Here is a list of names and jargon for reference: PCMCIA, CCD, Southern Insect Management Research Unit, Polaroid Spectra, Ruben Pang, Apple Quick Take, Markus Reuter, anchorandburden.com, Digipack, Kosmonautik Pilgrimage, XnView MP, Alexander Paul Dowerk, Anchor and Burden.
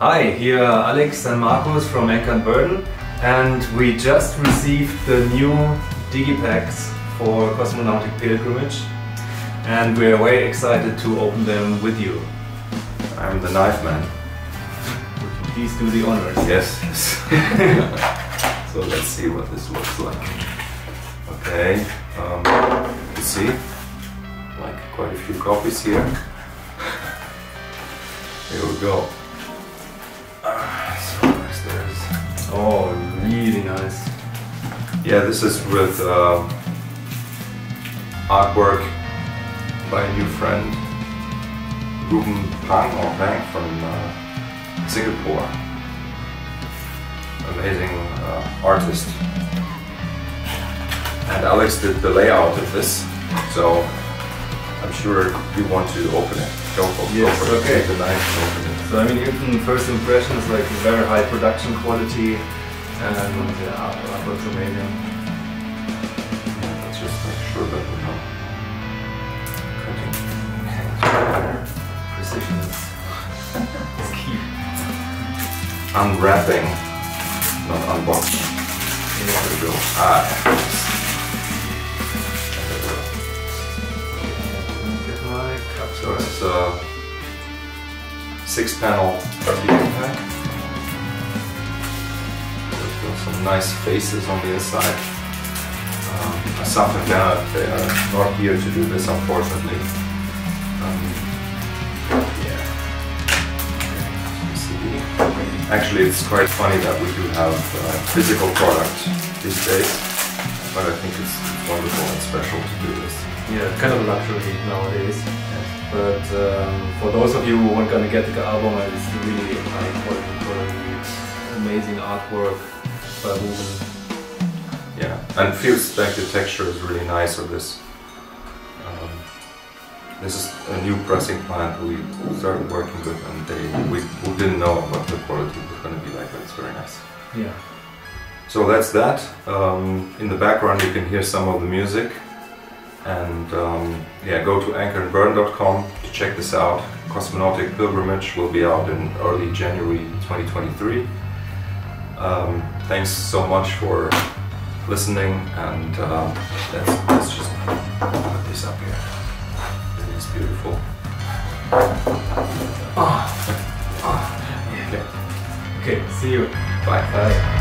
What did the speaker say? Hi, here are Alex and Markus from Anchor and Burden, and we just received the new digipacks for Kosmonautik Pilgrimage, and we are way excited to open them with you. I'm the knife man. Please do the honors. Yes. So let's see what this looks like. Okay, you see, like quite a few copies here. Here we go. Oh, really nice. Yeah, this is with artwork by a new friend, Ruben Pang from Singapore. Amazing artist. And Alex did the layout of this, so I'm sure you want to open it. Go for it. Take the knife and open it. So I mean, even first impressions, like very high production quality, and artwork's amazing. Let's just make sure that we have cutting and precision is key. Unwrapping, not unboxing. There we go. Get my cup. So it's 6-panel pack. There's got some nice faces on the inside. I suffered now, they are not here to do this, unfortunately. Yeah. Actually, it's quite funny that we do have physical product these days, but I think it's wonderful and special to do this. Yeah, it's kind of a luxury nowadays. But for those of you who aren't gonna get the album, it's really high quality, amazing artwork by Ruben. Yeah, and feels like the texture is really nice of this. This is a new pressing plant we started working with, and we didn't know what the quality was gonna be like, but it's very nice. Yeah. So that's that. In the background, you can hear some of the music. And yeah, go to anchorandburden.com to check this out. Kosmonautik Pilgrimage will be out in early January 2023. Thanks so much for listening, and let's just put this up here. It is beautiful. Okay, see you. Bye.